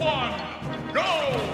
one, go!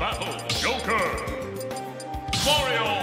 Battle Joker! Wario!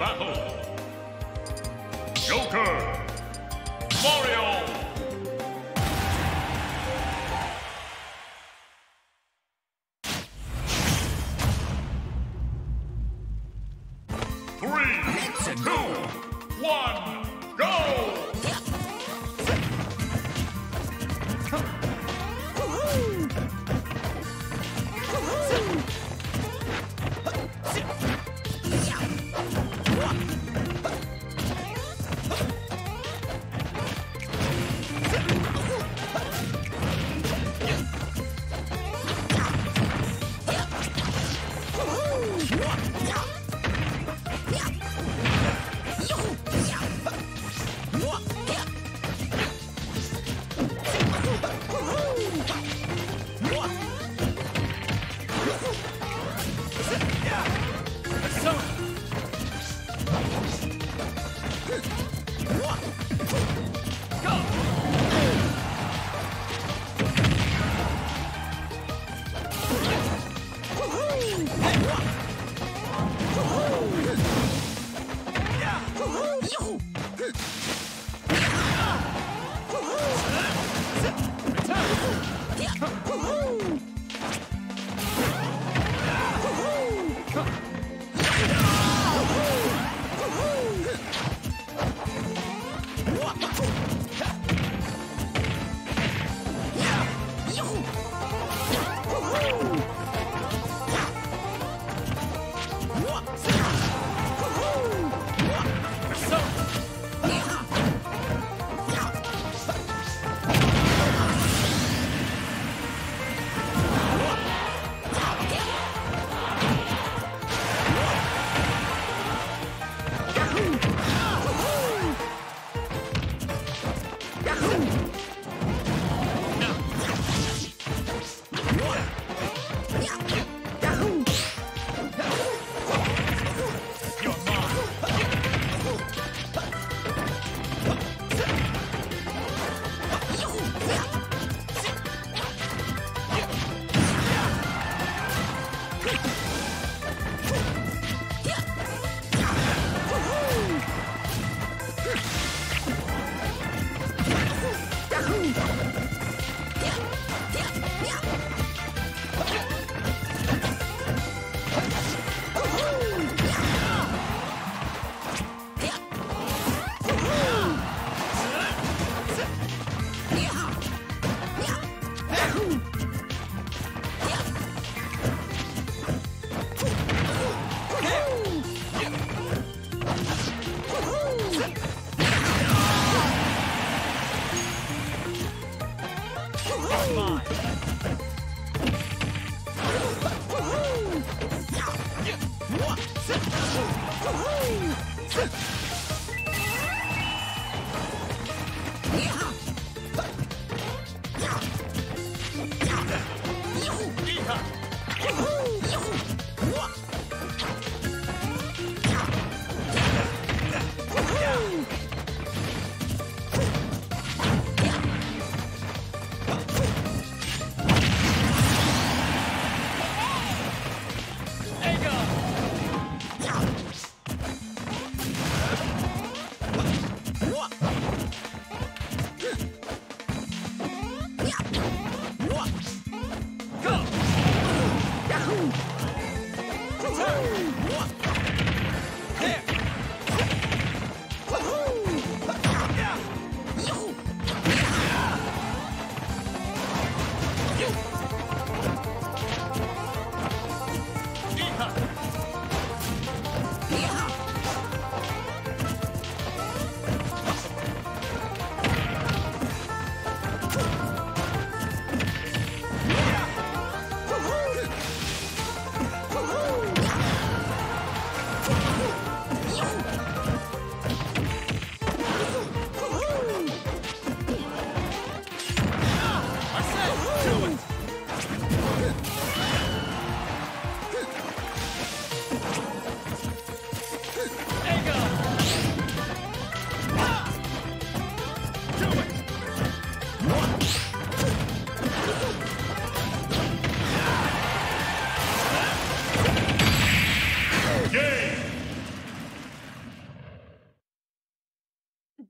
Battle Joker, Wario. What?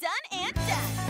Done and done.